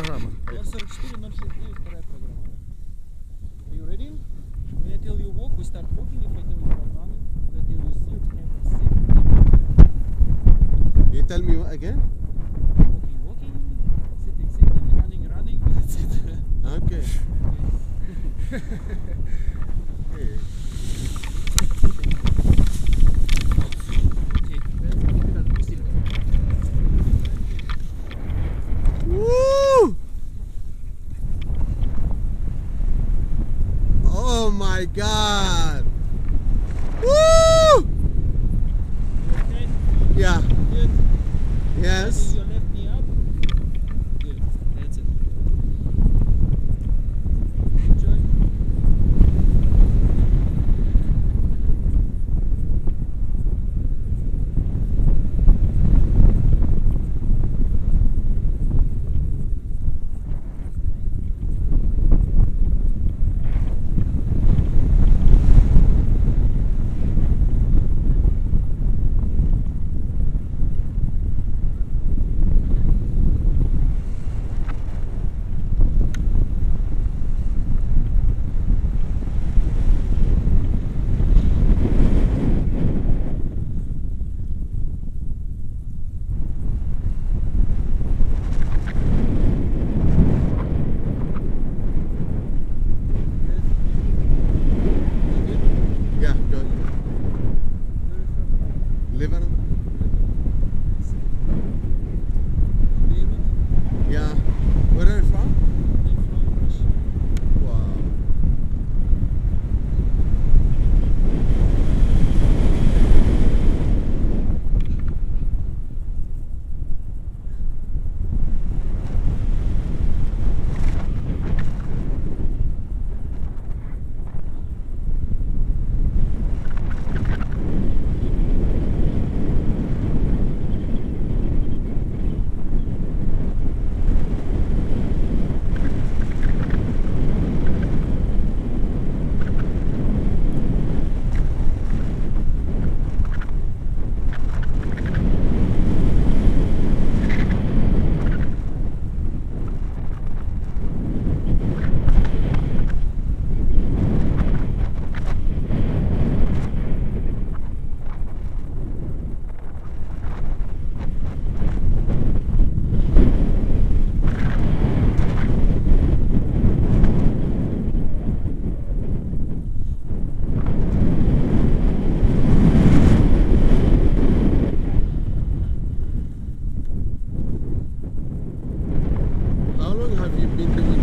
программа. 44.069, вторая программа. Are you ready? When I tell you walk, we start walking. If I tell you about running, when I tell you sit, have sit. You tell me again? Walking, walking, sitting, sitting, running, running, that's it. Okay. Okay. Oh my God! Woo! Okay? Yeah. Good. Yes. Your left knee up. Good. That's it. Enjoy. Have you been doing